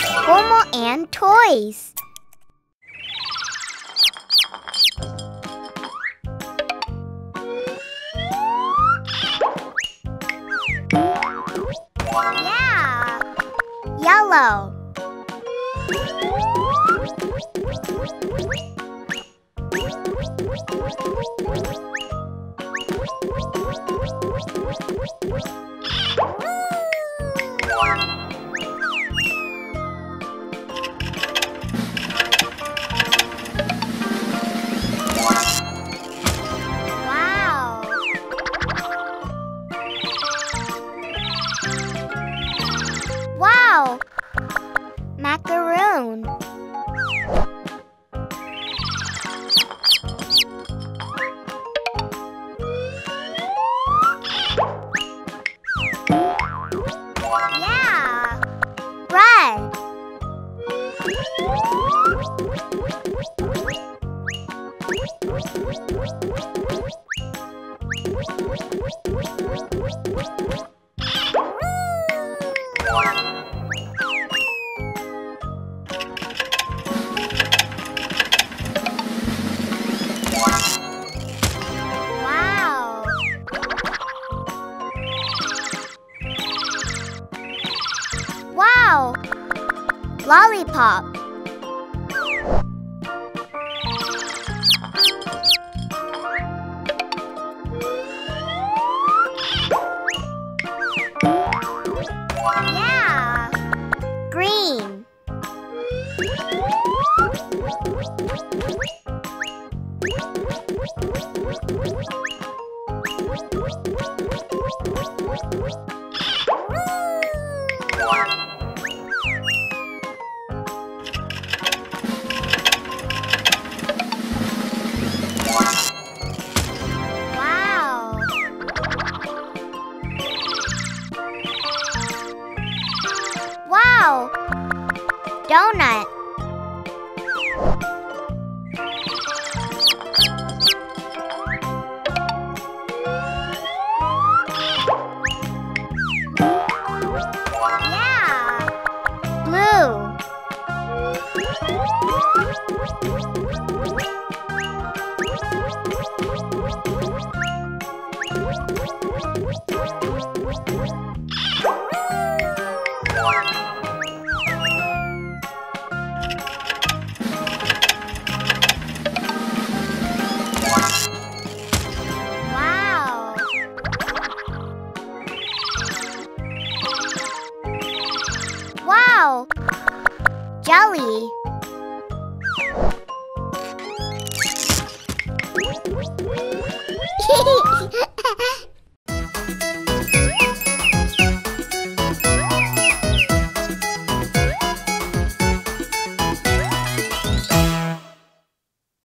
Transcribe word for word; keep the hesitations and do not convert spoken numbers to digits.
Como and toys. Yeah, yellow. Macaroon. Yeah. Red. Wow. Wow. Lollipop. Yeah. Green. Wow. Wow. Donut. Wow. Wow. Jelly.